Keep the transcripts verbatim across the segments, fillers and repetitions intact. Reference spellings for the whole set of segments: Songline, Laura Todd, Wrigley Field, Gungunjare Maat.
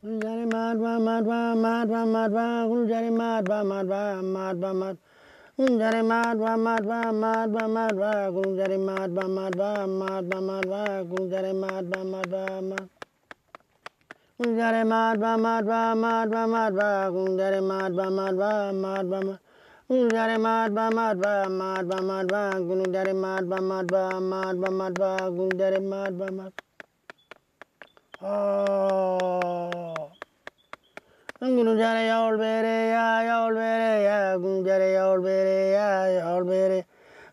Gungunjare maat ba maat ba maat ba maat ba Gungunjare maat ba maat ba maat ba maat Gungunjare maat ba maat ba maat ba maat ba Gungunjare maat ba maat ba maat ba maat ba Gungunjare maat ba maat ba maat Gungunjare maat ba maat ba maat ba maat ba Gungunjare maat ba maat ba maat ba maat Gungunjare maat ba maat ba maat ba maat ba Gungunjare maat ba maat ba maat ba maat ba Gungunjare maat ba maat Gungunjare yaul bere ya yaul bere ya Gungunjare yaul bere ya yaul bere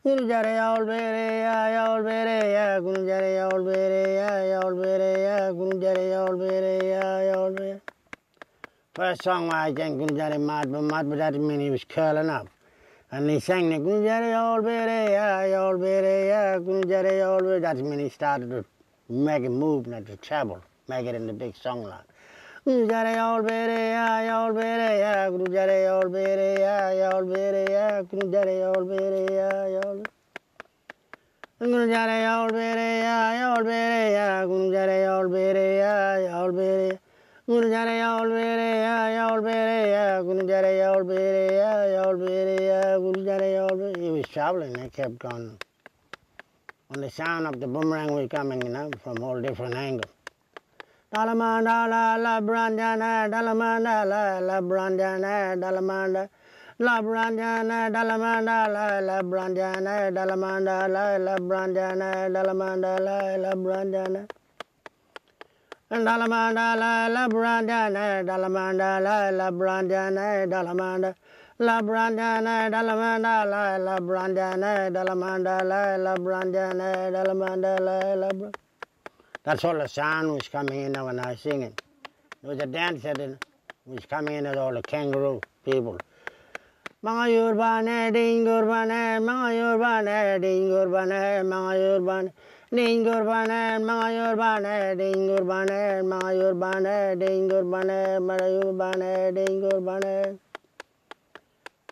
Gungunjare yaul bere ya yaul bere ya Gungunjare yaul bere ya yaul bere ya Gungunjare yaul bere ya yaul bere. First song I sang Gungunjare Maat ba Maat ba, that means he was curling up, and he sang the Gungunjare yaul bere ya yaul bere ya Gungunjare yaul bere. That means he started to make a move, not to travel, make it in the big song line. Gungunjare yaul bere ya yaul bere ya Gungunjare yaul bere ya yaul bere ya Gungunjare yaul bere ya yaul bere. Gungunjare yaul bere ya yaul bere ya Gungunjare yaul bere ya yaul bere. Gungunjare yaul bere ya yaul bere ya Gungunjare yaul bere ya yaul bere ya Gungunjare yaul bere. He was traveling. He kept going. When the sound of the boomerang was coming, you know, from all different angles. Dalamanda la la brandana, dalamanda la la brandana, dalamanda la brandana, dalamanda la la brandana, dalamanda la la brandana, dalamanda la la brandana, dalamanda la la brandana, dalamanda la la brandana, dalamanda. La brandana dalamanda la la brandana dalamanda la la brandana dalamanda la la. That's all the sound was coming in when I was singing. There was a dance that was coming in with all the kangaroo people. Mangayur bane dingur bane, mangayur bane dingur bane, mangayur bane dingur bane, mangayur bane dingur bane, mangayur bane dingur bane, mangayur bane dingur bane.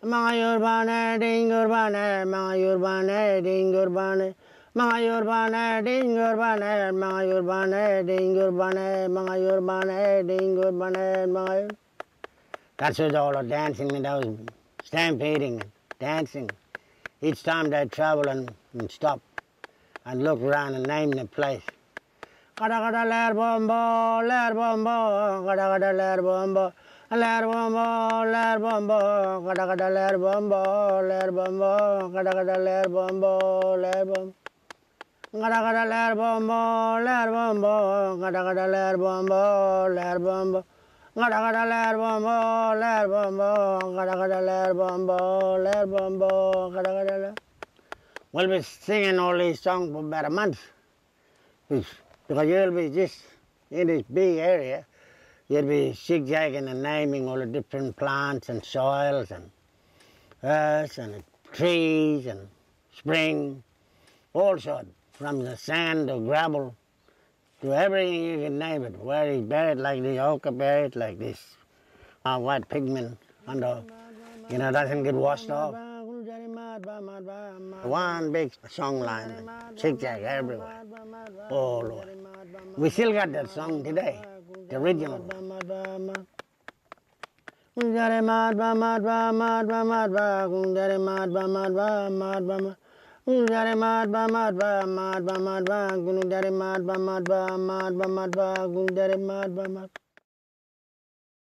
Mangayur bane dingur bane, mangayur bane dingur bane, mangayur bane dingur bane, mangayur bane dingur bane, mangayur bane dingur bane, mangayur. That's what all the dancing and I was stampeding, dancing. Each time they travel and, and stop and look around and name the place. Kada kada ler bombo, ler bombo, kada kada ler bombo. Ler bombo, ler bombo, kada kada ler bombo, ler bombo, kada kada ler bombo, ler bombo, kada kada ler bombo, ler bombo, kada kada ler bombo, ler bombo, kada kada ler bombo, ler bombo, kada kada ler bombo, ler bombo, kada kada ler. We'll be singing all these songs for about a month, because you'll be just in this big area. You'd be zigzagging and naming all the different plants and soils and earths and trees and spring, all sorts, from the sand to gravel to everything you can name it. Where he's buried like this, ochre buried like this, our white pigment under, you know, doesn't get washed off. One big song line, zigzag everywhere, all over. We still got that song today. The original. Gungunjare maat ba maat ba maat ba maat ba Gungunjare maat ba maat ba maat ba maat Gungunjare maat ba maat ba maat ba maat ba Gungunjare maat ba maat ba maat ba maat ba Gungunjare maat ba maat.